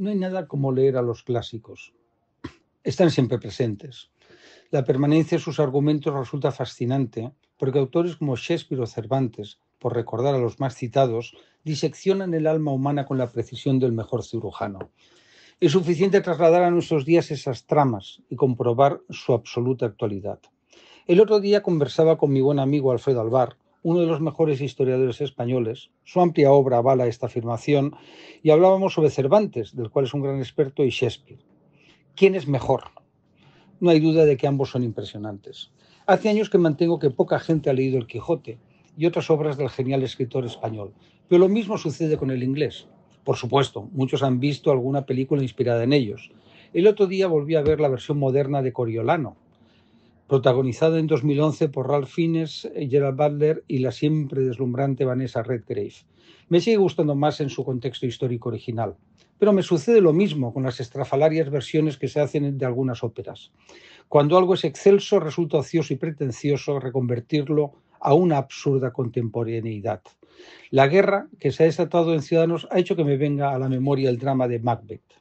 no hay nada como leer a los clásicos. Están siempre presentes. La permanencia de sus argumentos resulta fascinante, porque autores como Shakespeare o Cervantes, por recordar a los más citados, diseccionan el alma humana con la precisión del mejor cirujano. Es suficiente trasladar a nuestros días esas tramas y comprobar su absoluta actualidad. El otro día conversaba con mi buen amigo Alfredo Alvar, uno de los mejores historiadores españoles. Su amplia obra avala esta afirmación, y hablábamos sobre Cervantes, del cual es un gran experto, y Shakespeare. ¿Quién es mejor? No hay duda de que ambos son impresionantes. Hace años que mantengo que poca gente ha leído El Quijote y otras obras del genial escritor español, pero lo mismo sucede con el inglés. Por supuesto, muchos han visto alguna película inspirada en ellos. El otro día volví a ver la versión moderna de Coriolano, protagonizada en 2011 por Ralph Fiennes, Gerald Butler y la siempre deslumbrante Vanessa Redgrave. Me sigue gustando más en su contexto histórico original, pero me sucede lo mismo con las estrafalarias versiones que se hacen de algunas óperas. Cuando algo es excelso, resulta ocioso y pretencioso reconvertirlo a una absurda contemporaneidad. La guerra que se ha desatado en Ciudadanos ha hecho que me venga a la memoria el drama de Macbeth.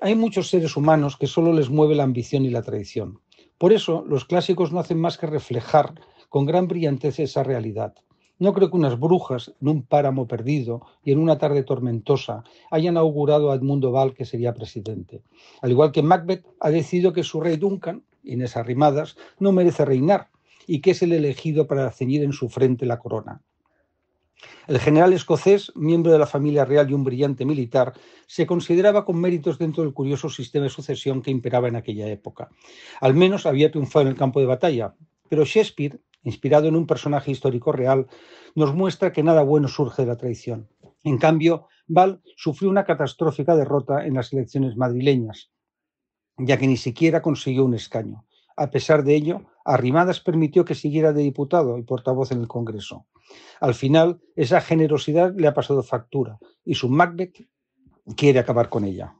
Hay muchos seres humanos que solo les mueve la ambición y la traición. Por eso, los clásicos no hacen más que reflejar con gran brillantez esa realidad. No creo que unas brujas en un páramo perdido y en una tarde tormentosa hayan augurado a Edmundo Bal que sería presidente. Al igual que Macbeth ha decidido que su rey Duncan, Inés Arrimadas, no merece reinar y que es el elegido para ceñir en su frente la corona. El general escocés, miembro de la familia real y un brillante militar, se consideraba con méritos dentro del curioso sistema de sucesión que imperaba en aquella época. Al menos había triunfado en el campo de batalla, pero Shakespeare, inspirado en un personaje histórico real, nos muestra que nada bueno surge de la traición. En cambio, Bal sufrió una catastrófica derrota en las elecciones madrileñas, ya que ni siquiera consiguió un escaño. A pesar de ello, Arrimadas permitió que siguiera de diputado y portavoz en el Congreso. Al final, esa generosidad le ha pasado factura y su Macbeth quiere acabar con ella.